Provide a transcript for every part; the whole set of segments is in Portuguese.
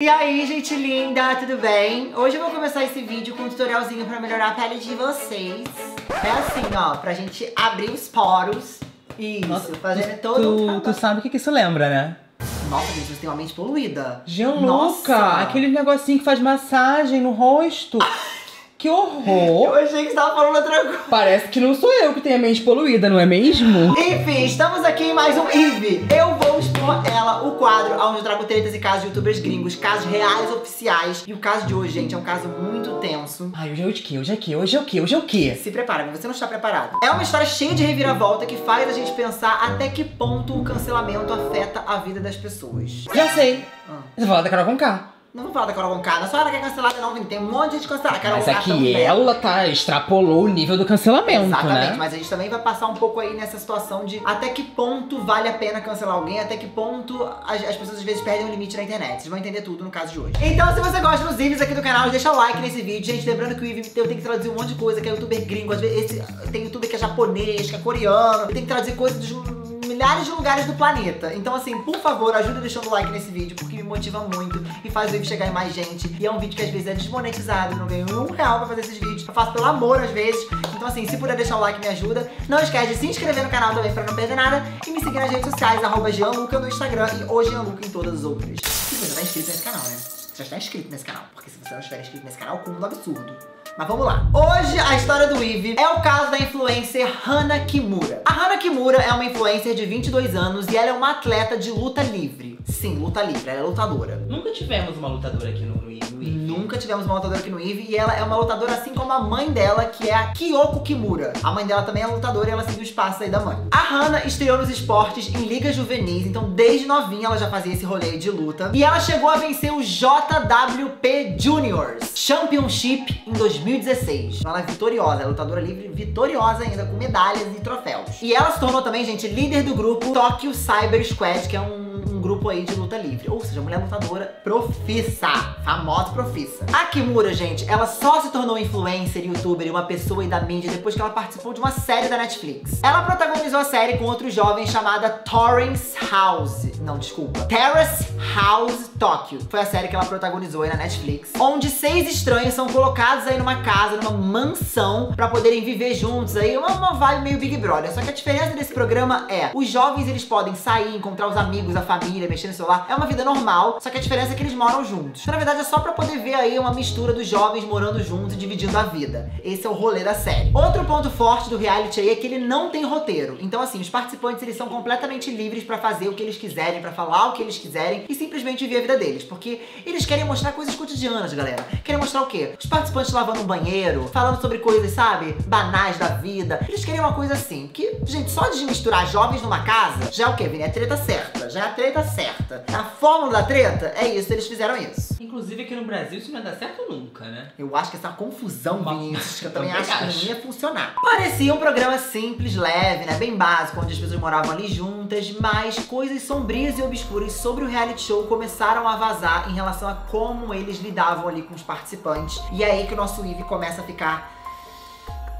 E aí, gente linda, tudo bem? Hoje eu vou começar esse vídeo com um tutorialzinho pra melhorar a pele de vocês. É assim, ó, pra gente abrir os poros. Isso, nossa, fazendo todo... Tu sabe o que isso lembra, né? Nossa, gente, você tem uma mente poluída. Jean Luca, aquele negocinho que faz massagem no rosto. Que horror! Eu achei que você tava falando outra coisa. Parece que não sou eu que tenho a mente poluída, não é mesmo? Enfim, estamos aqui em mais um IVE. Eu vou expor ela, o quadro onde eu trago tretas e casos de youtubers gringos, casos reais, oficiais. E o caso de hoje, gente, é um caso muito tenso. Ai, hoje é o quê? Hoje é o quê? Hoje é o quê? Hoje é o quê? Se prepara, mas você não está preparado. É uma história cheia de reviravolta que faz a gente pensar até que ponto o cancelamento afeta a vida das pessoas. Já sei. Você fala da Karol Conká. Não vou falar da Karol Conká, não é só ela que é cancelada não, tem um monte de gente cancelada. Mas aqui ela extrapolou o nível do cancelamento, exatamente, né? Mas a gente também vai passar um pouco aí nessa situação de até que ponto vale a pena cancelar alguém, até que ponto as pessoas às vezes perdem o limite na internet. Vocês vão entender tudo no caso de hoje. Então, se você gosta dos vídeos aqui do canal, deixa o like nesse vídeo. Gente, lembrando que o IVE tem que traduzir um monte de coisa, que é youtuber gringo, às vezes tem youtuber que é japonês, que é coreano, tem que traduzir coisas dos... milhares de lugares do planeta. Então assim, por favor, ajuda deixando o like nesse vídeo, porque me motiva muito e faz o vídeo chegar em mais gente. E é um vídeo que às vezes é desmonetizado, não ganho R$1 pra fazer esses vídeos. Eu faço pelo amor às vezes. Então assim, se puder deixar o like, me ajuda. Não esquece de se inscrever no canal também pra não perder nada. E me seguir nas redes sociais, @JeanLuca no Instagram e O Jean Luca em todas as outras. Se você tá inscrito nesse canal, né? Você já está inscrito nesse canal, porque se você não estiver inscrito nesse canal, o cúmulo absurdo. Mas vamos lá. Hoje a história do IVE é o caso da influencer Hana Kimura. A Hana Kimura é uma influencer de 22 anos e ela é uma atleta de luta livre. Sim, luta livre, ela é lutadora. Nunca tivemos uma lutadora aqui no IVE. Nunca tivemos uma lutadora aqui no IVE e ela é uma lutadora assim como a mãe dela, que é a Kyoko Kimura. A mãe dela também é lutadora e ela seguiu os passos aí da mãe. A Hana estreou nos esportes em ligas juvenis, então desde novinha ela já fazia esse rolê de luta. E ela chegou a vencer o JWP Juniors Championship em 2016. Ela é vitoriosa, é lutadora livre vitoriosa ainda, com medalhas e troféus. E ela se tornou também, gente, líder do grupo Tokyo Cyber Squad, que é um grupo aí de luta livre. Ou seja, mulher lutadora profissa, famosa profissa. A Kimura, gente, ela só se tornou influencer, youtuber e uma pessoa aí da mídia depois que ela participou de uma série da Netflix. Ela protagonizou a série com outro jovem chamada Terrace House Tokyo. Foi a série que ela protagonizou aí na Netflix, onde 6 estranhos são colocados aí numa casa, numa mansão, pra poderem viver juntos aí, uma vibe meio Big Brother. Só que a diferença desse programa é, os jovens eles podem sair, encontrar os amigos, a família, mexer no celular, é uma vida normal, só que a diferença é que eles moram juntos. Então, na verdade, é só pra poder ver aí uma mistura dos jovens morando juntos e dividindo a vida. Esse é o rolê da série. Outro ponto forte do reality aí é que ele não tem roteiro. Então, assim, os participantes, eles são completamente livres pra fazer o que eles quiserem, pra falar o que eles quiserem e simplesmente viver a vida deles, porque eles querem mostrar coisas cotidianas, galera. Querem mostrar o quê? Os participantes lavando um banheiro, falando sobre coisas, sabe, banais da vida. Eles querem uma coisa assim, que, gente, só de misturar jovens numa casa, já é o quê, Vini? É a treta certa, já é a treta certa. A fórmula da treta é isso, eles fizeram isso. Inclusive aqui no Brasil isso não ia dar certo nunca, né? Eu acho que essa confusão, Vinícius, que eu também acho que não ia funcionar. Parecia um programa simples, leve, né, bem básico, onde as pessoas moravam ali juntas, mas coisas sombrias e obscuras sobre o reality show começaram a vazar em relação a como eles lidavam ali com os participantes. E é aí que o nosso IVE começa a ficar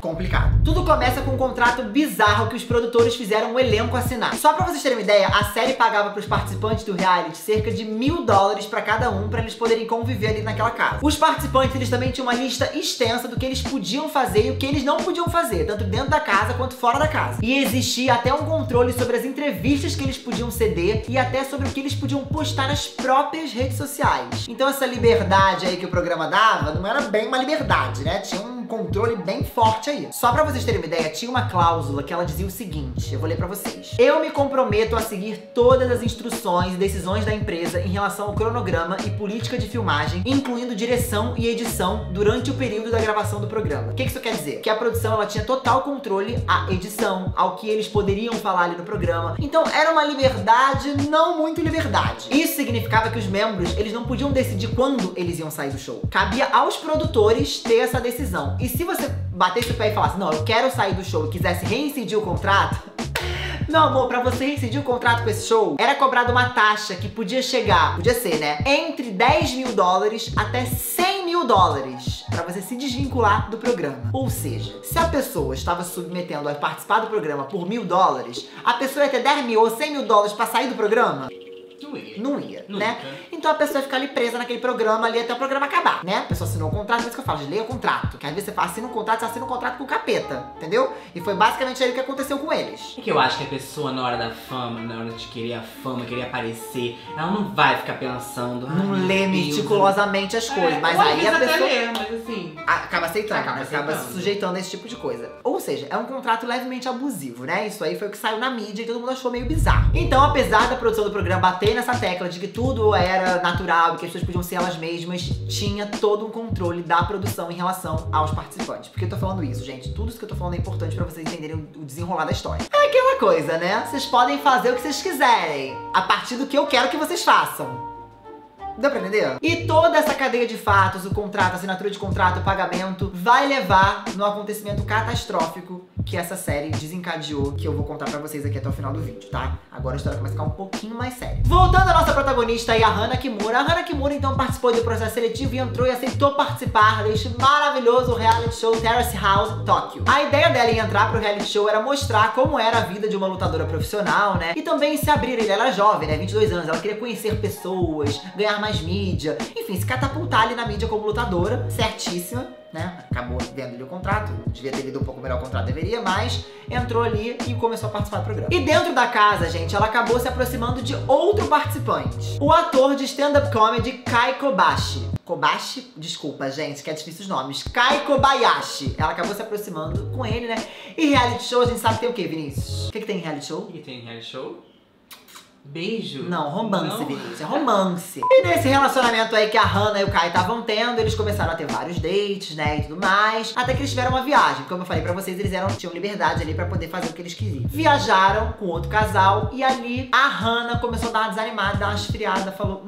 complicado. Tudo começa com um contrato bizarro que os produtores fizeram o elenco assinar. Só pra vocês terem uma ideia, a série pagava pros participantes do reality cerca de $1000 pra cada um, pra eles poderem conviver ali naquela casa. Os participantes, eles também tinham uma lista extensa do que eles podiam fazer e o que eles não podiam fazer, tanto dentro da casa quanto fora da casa. E existia até um controle sobre as entrevistas que eles podiam ceder e até sobre o que eles podiam postar nas próprias redes sociais. Então essa liberdade aí que o programa dava, não era bem uma liberdade, né? Tinha um controle bem forte aí. Só pra vocês terem uma ideia, tinha uma cláusula que ela dizia o seguinte, eu vou ler pra vocês. Eu me comprometo a seguir todas as instruções e decisões da empresa em relação ao cronograma e política de filmagem, incluindo direção e edição durante o período da gravação do programa. O que isso quer dizer? Que a produção, ela tinha total controle à edição, ao que eles poderiam falar ali no programa. Então era uma liberdade, não muito liberdade. Isso significava que os membros, eles não podiam decidir quando eles iam sair do show. Cabia aos produtores ter essa decisão. E se você batesse o pé e falasse, não, eu quero sair do show e quisesse reincidir o contrato, meu amor, pra você rescindir o contrato com esse show, era cobrada uma taxa que podia chegar, podia ser, né, entre $10 mil até $100 mil pra você se desvincular do programa. Ou seja, se a pessoa estava submetendo a participar do programa por $1000, a pessoa ia ter 10 mil ou $100 mil pra sair do programa? Não ia, né? Então a pessoa ia ficar ali presa naquele programa ali até o programa acabar, né? A pessoa assinou o contrato, mas que eu falo, leia o contrato. Que às vezes você assina um contrato, você assina um contrato com o capeta, entendeu? E foi basicamente aí o que aconteceu com eles. É que eu acho que a pessoa na hora da fama, na hora de querer a fama, querer aparecer, ela não vai ficar pensando, não lê meticulosamente as coisas, mas aí a pessoa lê, mas assim, acaba aceitando, acaba se sujeitando a esse tipo de coisa. Ou seja, é um contrato levemente abusivo, né? Isso aí foi o que saiu na mídia e todo mundo achou meio bizarro. Então, apesar da produção do programa bater nessa tecla de que tudo era natural e que as pessoas podiam ser elas mesmas, tinha todo um controle da produção em relação aos participantes. Por que eu tô falando isso, gente? Tudo isso que eu tô falando é importante pra vocês entenderem o desenrolar da história. É aquela coisa, né? Vocês podem fazer o que vocês quiserem, a partir do que eu quero que vocês façam. Dá pra entender? E toda essa cadeia de fatos, o contrato, a assinatura de contrato, o pagamento, vai levar no acontecimento catastrófico que essa série desencadeou, que eu vou contar pra vocês aqui até o final do vídeo, tá? Agora a história começa a ficar um pouquinho mais séria. Voltando à nossa protagonista aí, a Hana Kimura. A Hana Kimura, então, participou do processo seletivo e entrou e aceitou participar deste maravilhoso reality show Terrace House Tokyo. A ideia dela em entrar pro reality show era mostrar como era a vida de uma lutadora profissional, né? E também se abrir. Ela era jovem, né? 22 anos. Ela queria conhecer pessoas, ganhar mais mídia. Enfim, se catapultar ali na mídia como lutadora, certíssima. Né? Acabou vendo ali o contrato, devia ter lido um pouco melhor o contrato, deveria, mas entrou ali e começou a participar do programa. E dentro da casa, gente, ela acabou se aproximando de outro participante, o ator de stand-up comedy Kai Kobayashi. Kobayashi, desculpa, gente, que é difícil os nomes. Kai Kobayashi. Ela acabou se aproximando com ele, né? E reality show, a gente sabe que tem o quê, Vinícius? O que, que tem em reality show? O que tem em reality show? Beijo? Não, romance, Vinícius, é romance. E nesse relacionamento aí que a Hana e o Kai estavam tendo, eles começaram a ter vários dates, né, e tudo mais. Até que eles tiveram uma viagem, como eu falei pra vocês, eles tinham liberdade ali pra poder fazer o que eles queriam. Viajaram com outro casal e ali a Hana começou a dar uma desanimada, dar uma esfriada, falou,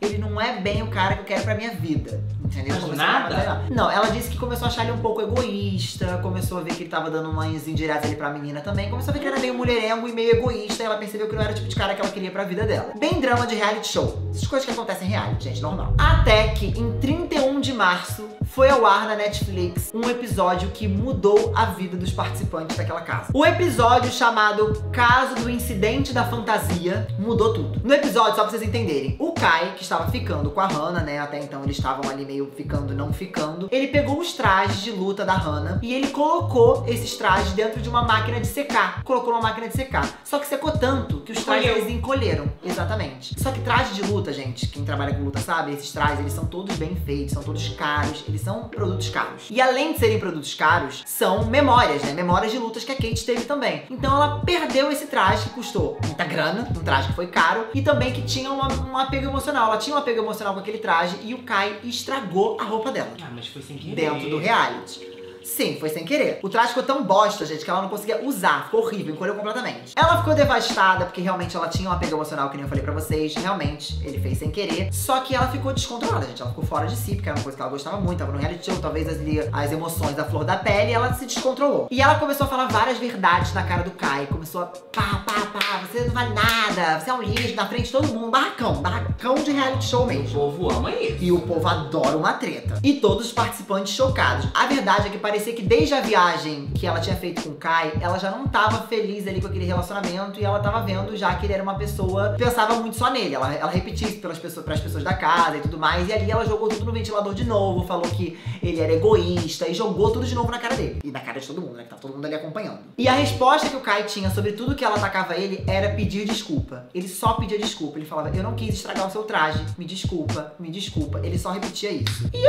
ele não é bem o cara que eu quero pra minha vida. Entendeu? Mas nada? Não, ela disse que começou a achar ele um pouco egoísta, começou a ver que ele tava dando umas indiretas ali pra menina também, começou a ver que ele era meio mulherengo e meio egoísta, e ela percebeu que não era o tipo de cara que ela queria pra vida dela. Bem drama de reality show. Essas coisas que acontecem em reality, gente, normal. Até que, em 31 de março, foi ao ar na Netflix um episódio que mudou a vida dos participantes daquela casa. O episódio chamado Caso do Incidente da Fantasia mudou tudo. No episódio, só pra vocês entenderem, o Kai, que estava ficando com a Hana, né, até então eles estavam ali meio ficando, não ficando, ele pegou os trajes de luta da Hana e ele colocou esses trajes dentro de uma máquina de secar. Colocou numa máquina de secar. Só que secou tanto que os trajes eles encolheram. Exatamente. Só que trajes de luta, gente, quem trabalha com luta sabe, esses trajes, eles são todos bem feitos, são todos caros, eles são produtos caros. E além de serem produtos caros, são memórias, né? Memórias de lutas que a Kate teve também. Então ela perdeu esse traje que custou muita grana, um traje que foi caro e também que tinha um apego emocional. Ela tinha um apego emocional com aquele traje e o Kai estragou a roupa dela. Ah, mas foi sem querer. Dentro do reality. Sim, foi sem querer. O traje ficou tão bosta, gente, que ela não conseguia usar. Ficou horrível, encolheu completamente. Ela ficou devastada, porque realmente ela tinha um apego emocional, que nem eu falei pra vocês. Realmente, ele fez sem querer. Só que ela ficou descontrolada, gente. Ela ficou fora de si, porque era uma coisa que ela gostava muito. Tava no reality show, talvez as emoções da flor da pele, e ela se descontrolou. E ela começou a falar várias verdades na cara do Kai. Começou a pá, pá, pá, você não vale nada, você é um lixo, na frente de todo mundo. Barracão de reality show mesmo. E o povo ama isso. E o povo adora uma treta. E todos os participantes chocados. A verdade é que parecia que desde a viagem que ela tinha feito com o Kai, ela já não tava feliz ali com aquele relacionamento e ela tava vendo já que ele era uma pessoa que pensava muito só nele. Ela repetia isso pras pessoas da casa e tudo mais, e ali ela jogou tudo no ventilador de novo, falou que ele era egoísta e jogou tudo de novo na cara dele. E na cara de todo mundo, né? Que tava todo mundo ali acompanhando. E a resposta que o Kai tinha sobre tudo que ela atacava ele era pedir desculpa. Ele só pedia desculpa. Ele falava, eu não quis estragar o seu traje, me desculpa, me desculpa. Ele só repetia isso. E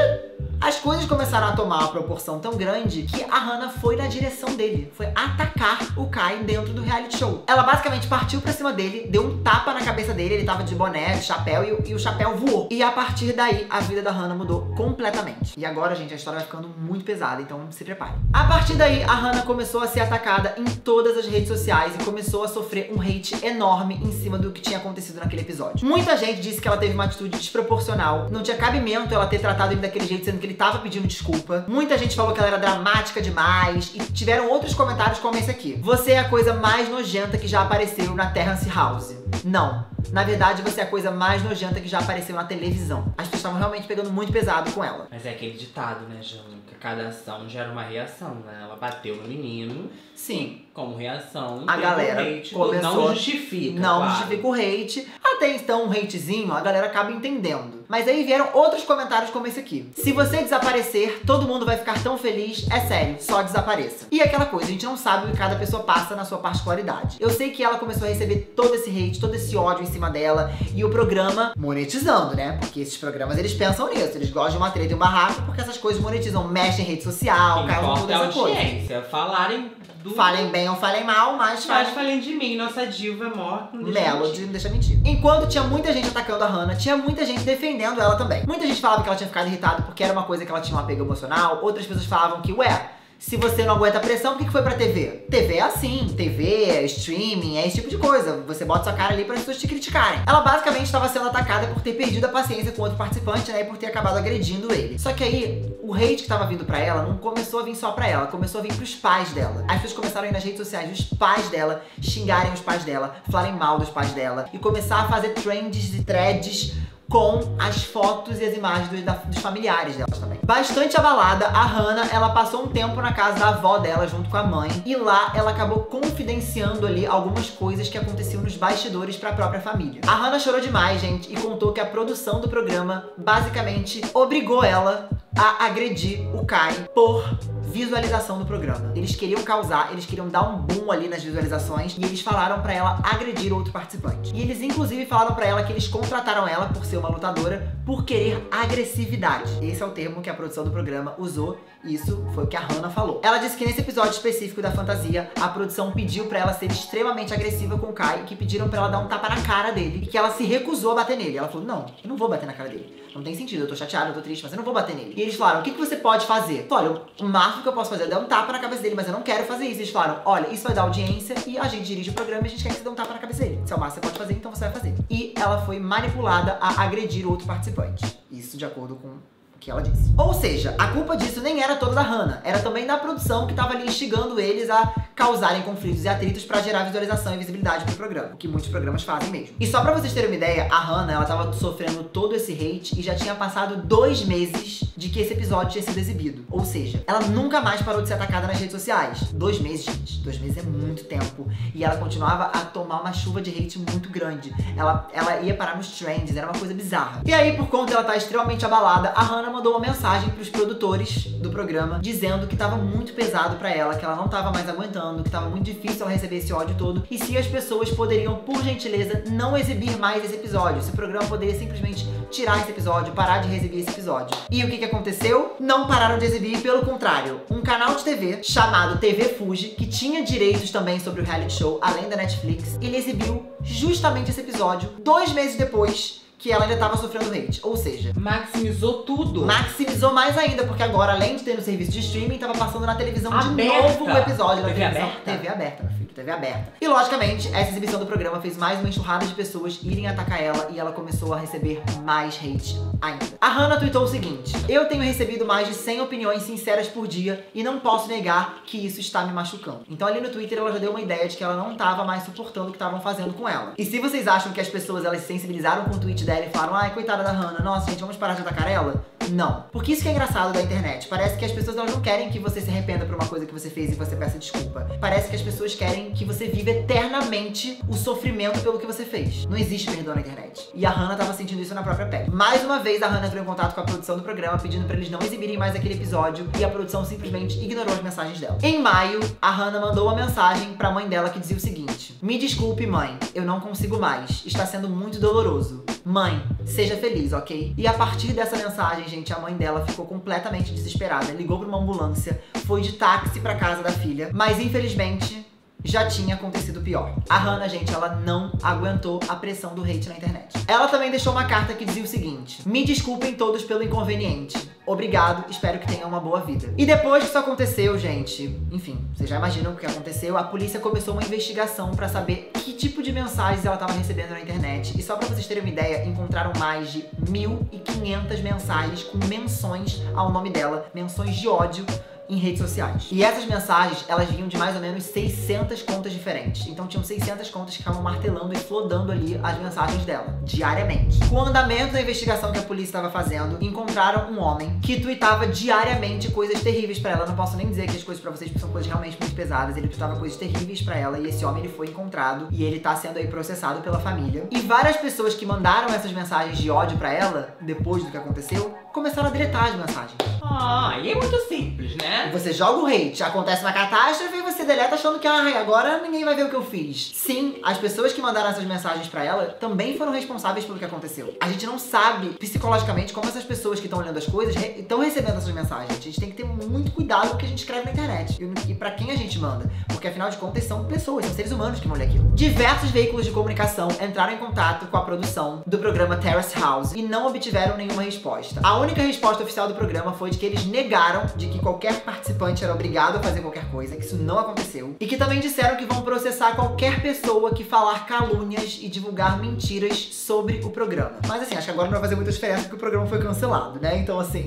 as coisas começaram a tomar uma proporção tão grande que a Hana foi na direção dele, foi atacar o Kai dentro do reality show. Ela basicamente partiu pra cima dele, deu um tapa na cabeça dele, ele tava de boné, de chapéu e o chapéu voou. E a partir daí, a vida da Hana mudou completamente. E agora, gente, a história vai ficando muito pesada, então se prepare. A partir daí, a Hana começou a ser atacada em todas as redes sociais e começou a sofrer um hate enorme em cima do que tinha acontecido naquele episódio. Muita gente disse que ela teve uma atitude desproporcional, não tinha cabimento ela ter tratado ele daquele jeito, sendo que ele tava pedindo desculpa. Muita gente falou que ela era dramática demais e tiveram outros comentários como esse aqui. Você é a coisa mais nojenta que já apareceu na Terrace House. Não. Na verdade, você é a coisa mais nojenta que já apareceu na televisão. As pessoas estavam realmente pegando muito pesado com ela. Mas é aquele ditado, né, Jean? Que cada ação gera uma reação, né? Ela bateu no menino. Sim. Como reação, a galera começou, não justifica. Não, claro, justifica o hate. Até então, um hatezinho, a galera acaba entendendo. Mas aí vieram outros comentários como esse aqui. Se você desaparecer, todo mundo vai ficar tão feliz. É sério, só desapareça. E aquela coisa, a gente não sabe o que cada pessoa passa na sua particularidade. Eu sei que ela começou a receber todo esse hate, todo esse ódio em cima dela. E o programa monetizando, né? Porque esses programas, eles pensam nisso. Eles gostam de uma treta e um barraco, porque essas coisas monetizam. Mexem em rede social, causam toda essa coisa. Falarem... Falem bem ou falem mal, mas falem de mim, nossa diva morta. Melody, não deixa mentir. Enquanto tinha muita gente atacando a Hana, tinha muita gente defendendo ela também. Muita gente falava que ela tinha ficado irritada porque era uma coisa que ela tinha um apego emocional. Outras pessoas falavam que, ué, se você não aguenta a pressão, por que foi pra TV? TV é assim, TV, é streaming, é esse tipo de coisa. Você bota sua cara ali pra as pessoas te criticarem. Ela basicamente estava sendo atacada por ter perdido a paciência com outro participante, né? E por ter acabado agredindo ele. Só que aí, o hate que tava vindo pra ela não começou a vir só pra ela, começou a vir pros pais dela. As pessoas começaram a ir nas redes sociais dos pais dela, xingarem os pais dela, falarem mal dos pais dela. E começar a fazer trends e threads com as fotos e as imagens dos familiares delas também. Bastante abalada, a Hana, ela passou um tempo na casa da avó dela, junto com a mãe. E lá, ela acabou confidenciando ali algumas coisas que aconteciam nos bastidores pra própria família. A Hana chorou demais, gente, e contou que a produção do programa, basicamente, obrigou ela a agredir o Kai por visualização do programa. Eles queriam causar, eles queriam dar um boom ali nas visualizações e eles falaram pra ela agredir outro participante. E eles inclusive falaram pra ela que eles contrataram ela por ser uma lutadora por querer agressividade. Esse é o termo que a produção do programa usou e isso foi o que a Hana falou. Ela disse que nesse episódio específico da fantasia, a produção pediu pra ela ser extremamente agressiva com o Kai e que pediram pra ela dar um tapa na cara dele e que ela se recusou a bater nele. Ela falou, não, eu não vou bater na cara dele. Não tem sentido, eu tô chateada, eu tô triste, mas eu não vou bater nele. E eles falaram, o que que você pode fazer? Olha, o máximo que eu posso fazer é dar um tapa na cabeça dele, mas eu não quero fazer isso. Eles falaram, olha, isso vai dar audiência e a gente dirige o programa e a gente quer que você dê um tapa na cabeça dele. Se é o máximo que você pode fazer, então você vai fazer. E ela foi manipulada a agredir outro participante. Isso de acordo com o que ela disse. Ou seja, a culpa disso nem era toda da Hana, era também da produção que tava ali instigando eles a causarem conflitos e atritos pra gerar visualização e visibilidade pro programa, o que muitos programas fazem mesmo. E só pra vocês terem uma ideia, a Hana, ela tava sofrendo todo esse hate e já tinha passado 2 meses de que esse episódio tinha sido exibido. Ou seja, ela nunca mais parou de ser atacada nas redes sociais. 2 meses, gente. 2 meses é muito tempo. E ela continuava a tomar uma chuva de hate muito grande. Ela ia parar nos trends, era uma coisa bizarra. E aí, por conta dela tá extremamente abalada, a Hana mandou uma mensagem pros produtores do programa, dizendo que tava muito pesado pra ela, que ela não tava mais aguentando, que tava muito difícil ela receber esse ódio todo e se as pessoas poderiam, por gentileza, não exibir mais esse episódio. Esse programa poderia simplesmente tirar esse episódio, parar de exibir esse episódio. E o que que aconteceu? Não pararam de exibir, pelo contrário. Um canal de TV chamado TV Fuji, que tinha direitos também sobre o reality show, além da Netflix, ele exibiu justamente esse episódio 2 meses depois que ela ainda tava sofrendo hate, ou seja... Maximizou tudo! Maximizou mais ainda, porque agora, além de ter no serviço de streaming, tava passando na televisão de novo o episódio. Na TV aberta? TV aberta, meu filho, TV aberta. E, logicamente, essa exibição do programa fez mais uma enxurrada de pessoas irem atacar ela e ela começou a receber mais hate ainda. A Hana tweetou o seguinte, eu tenho recebido mais de 100 opiniões sinceras por dia e não posso negar que isso está me machucando. Então, ali no Twitter, ela já deu uma ideia de que ela não tava mais suportando o que estavam fazendo com ela. E se vocês acham que as pessoas, elas se sensibilizaram com o tweet dela, e falaram, ai, coitada da Hana, nossa, gente, vamos parar de atacar ela? Não. Porque isso que é engraçado da internet. Parece que as pessoas, elas não querem que você se arrependa por uma coisa que você fez e você peça desculpa. Parece que as pessoas querem que você viva eternamente o sofrimento pelo que você fez. Não existe perdão na internet. E a Hana tava sentindo isso na própria pele. Mais uma vez, a Hana entrou em contato com a produção do programa, pedindo pra eles não exibirem mais aquele episódio, e a produção simplesmente ignorou as mensagens dela. Em maio, a Hana mandou uma mensagem pra mãe dela que dizia o seguinte, me desculpe, mãe, eu não consigo mais. Está sendo muito doloroso. Mãe, seja feliz, ok? E a partir dessa mensagem, gente, a mãe dela ficou completamente desesperada. Ligou pra uma ambulância, foi de táxi pra casa da filha. Mas, infelizmente, já tinha acontecido pior. A Hana, gente, ela não aguentou a pressão do hate na internet. Ela também deixou uma carta que dizia o seguinte, me desculpem todos pelo inconveniente. Obrigado, espero que tenha uma boa vida. E depois que isso aconteceu, gente, enfim, vocês já imaginam o que aconteceu. A polícia começou uma investigação pra saber que tipo de mensagens ela tava recebendo na internet. E só pra vocês terem uma ideia, encontraram mais de 1.500 mensagens com menções ao nome dela, menções de ódio em redes sociais. E essas mensagens, elas vinham de mais ou menos 600 contas diferentes. Então tinham 600 contas que estavam martelando e flodando ali as mensagens dela, diariamente. Com o andamento da investigação que a polícia estava fazendo, encontraram um homem que tweetava diariamente coisas terríveis pra ela. Eu não posso nem dizer que as coisas pra vocês são coisas realmente muito pesadas. Ele tweetava coisas terríveis pra ela e esse homem, ele foi encontrado e ele tá sendo aí processado pela família. E várias pessoas que mandaram essas mensagens de ódio pra ela, depois do que aconteceu, começaram a deletar as mensagens. Ah, e é muito simples, né? Você joga o hate, acontece uma catástrofe e você deleta achando que ah, agora ninguém vai ver o que eu fiz. Sim, as pessoas que mandaram essas mensagens pra ela também foram responsáveis pelo que aconteceu. A gente não sabe psicologicamente como essas pessoas que estão olhando as coisas estão recebendo essas mensagens. A gente tem que ter muito cuidado com o que a gente escreve na internet e pra quem a gente manda, porque afinal de contas são pessoas, são seres humanos que vão ler aquilo. Diversos veículos de comunicação entraram em contato com a produção do programa Terrace House e não obtiveram nenhuma resposta. A única resposta oficial do programa foi de que eles negaram de que qualquer participante era obrigado a fazer qualquer coisa, que isso não aconteceu, e que também disseram que vão processar qualquer pessoa que falar calúnias e divulgar mentiras sobre o programa. Mas assim, acho que agora não vai fazer muita diferença porque o programa foi cancelado, né? Então assim,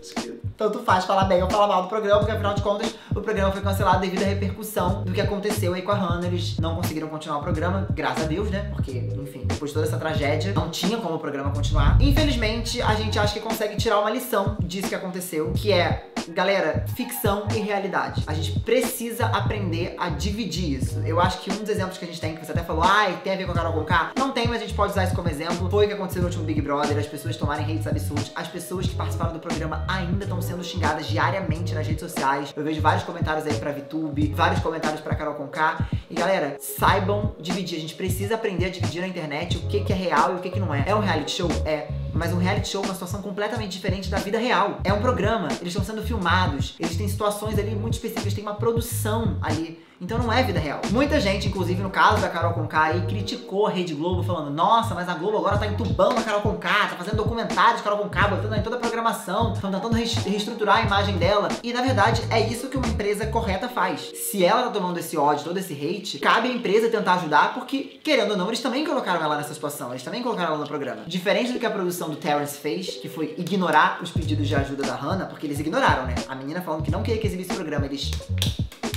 acho que tanto faz falar bem ou falar mal do programa, porque afinal de contas o programa foi cancelado devido à repercussão do que aconteceu aí com a Hana. Eles não conseguiram continuar o programa, graças a Deus, né? Porque, enfim, depois de toda essa tragédia, não tinha como o programa continuar. Infelizmente, a gente acha que consegue tirar uma lição disso que aconteceu, que é, galera, ficção e realidade. A gente precisa aprender a dividir isso. Eu acho que um dos exemplos que a gente tem, que você até falou, ai, tem a ver com a Karol Conká? Não tem, mas a gente pode usar isso como exemplo. Foi o que aconteceu no último Big Brother, as pessoas tomarem hates absurdos, as pessoas que participaram do programa ainda estão sendo xingadas diariamente nas redes sociais. Eu vejo vários comentários aí pra VTube, vários comentários pra Karol Conká. E galera, saibam dividir. A gente precisa aprender a dividir na internet o que é real e o que não é. É um reality show? É. Mas um reality show é uma situação completamente diferente da vida real. É um programa, eles estão sendo filmados, eles têm situações ali muito específicas, tem uma produção ali. Então não é vida real. Muita gente, inclusive no caso da Karol Conká, aí, criticou a Rede Globo, falando nossa, mas a Globo agora tá entubando a Karol Conká, tá fazendo documentários de Karol Conká, botando em toda a programação, estão tentando reestruturar a imagem dela. E na verdade, é isso que uma empresa correta faz. Se ela tá tomando esse ódio, todo esse hate, cabe à empresa tentar ajudar, porque, querendo ou não, eles também colocaram ela nessa situação, eles também colocaram ela no programa. Diferente do que a produção do Terrence fez, que foi ignorar os pedidos de ajuda da Hana, porque eles ignoraram, né? A menina falando que não queria que exibisse o programa, eles...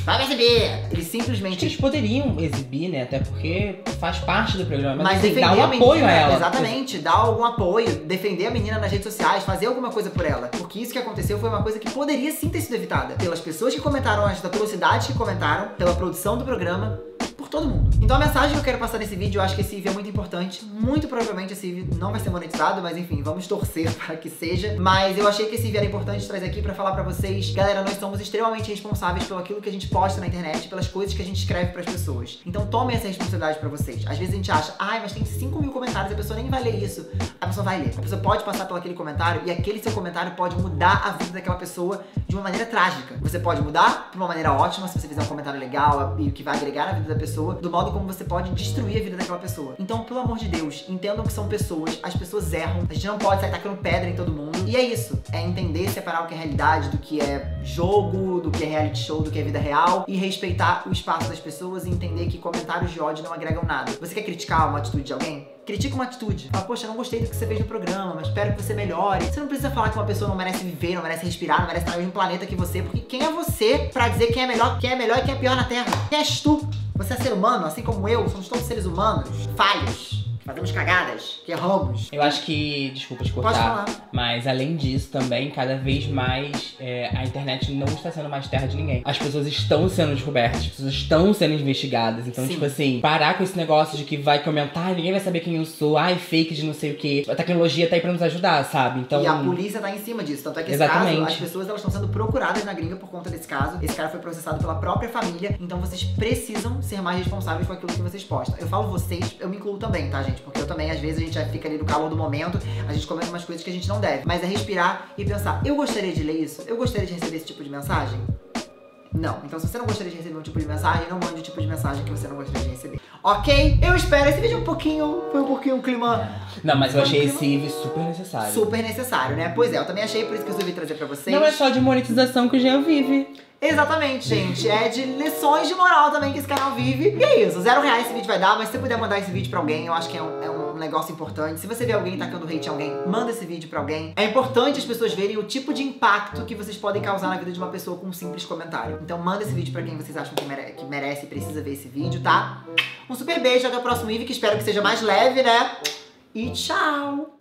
vai exibir! Eles simplesmente... acho que eles poderiam exibir, né? Até porque faz parte do programa. Mas assim, dá um apoio a ela. Exatamente, dá algum apoio, defender a menina nas redes sociais, fazer alguma coisa por ela. Porque isso que aconteceu foi uma coisa que poderia sim ter sido evitada. Pelas pessoas que comentaram, pelas cidades que comentaram, pela produção do programa, por todo mundo. Então a mensagem que eu quero passar nesse vídeo, eu acho que esse vídeo é muito importante. Muito provavelmente esse vídeo não vai ser monetizado, mas enfim, vamos torcer para que seja. Mas eu achei que esse vídeo era importante trazer aqui pra falar pra vocês. Galera, nós somos extremamente responsáveis pelo aquilo que a gente posta na internet, pelas coisas que a gente escreve pras pessoas. Então tomem essa responsabilidade pra vocês. Às vezes a gente acha, ai, mas tem 5 mil comentários, a pessoa nem vai ler isso. A pessoa vai ler. A pessoa pode passar por aquele comentário e aquele seu comentário pode mudar a vida daquela pessoa de uma maneira trágica. Você pode mudar de uma maneira ótima, se você fizer um comentário legal e que vai agregar na vida da pessoa, do modo como você pode destruir a vida daquela pessoa. Então, pelo amor de Deus, entendam que são pessoas, as pessoas erram, a gente não pode sair tacando pedra em todo mundo. E é isso, é entender, separar o que é realidade do que é jogo, do que é reality show, do que é vida real, e respeitar o espaço das pessoas e entender que comentários de ódio não agregam nada. Você quer criticar uma atitude de alguém? Critica uma atitude. Fala, poxa, eu não gostei do que você fez no programa, mas espero que você melhore. Você não precisa falar que uma pessoa não merece viver, não merece respirar, não merece estar no mesmo planeta que você, porque quem é você pra dizer quem é melhor e quem é pior na Terra? Quem és tu? Você é ser humano, assim como eu, somos todos seres humanos, falhos, que fazemos cagadas, que erramos. Eu acho que, desculpa te cortar, pode falar. Mas além disso também, cada vez mais a internet não está sendo mais terra de ninguém. As pessoas estão sendo descobertas, as pessoas estão sendo investigadas. Então, sim, tipo assim, parar com esse negócio de que vai comentar, ninguém vai saber quem eu sou, ai, fake de não sei o que. A tecnologia tá aí pra nos ajudar, sabe? Então... e a polícia tá em cima disso, tanto é que esse caso, as pessoas elas estão sendo procuradas na gringa por conta desse caso. Esse cara foi processado pela própria família, então vocês precisam ser mais responsáveis com aquilo que vocês postam. Eu falo vocês, eu me incluo também, tá, gente? Porque eu também, às vezes, a gente já fica ali no calor do momento, a gente comenta umas coisas que a gente não deve. Mas é respirar e pensar, eu gostaria de ler isso? Eu gostaria de receber esse tipo de mensagem? Não. Então, se você não gostaria de receber um tipo de mensagem, não mande o tipo de mensagem que você não gostaria de receber. Ok? Eu espero. Esse vídeo é um pouquinho um clima... não, mas eu achei esse vídeo super necessário. Super necessário, né? Pois é, eu também achei, por isso que eu resolvi trazer pra vocês. Não é só de monetização que o Jean vive. Exatamente, gente. É de lições de moral também que esse canal vive. E é isso, R$0 esse vídeo vai dar, mas se você puder mandar esse vídeo pra alguém, eu acho que é um negócio importante. Se você vê alguém tacando hate a alguém, manda esse vídeo pra alguém. É importante as pessoas verem o tipo de impacto que vocês podem causar na vida de uma pessoa com um simples comentário. Então manda esse vídeo pra quem vocês acham que merece e precisa ver esse vídeo, tá? Um super beijo, até o próximo vídeo, que espero que seja mais leve, né? E tchau!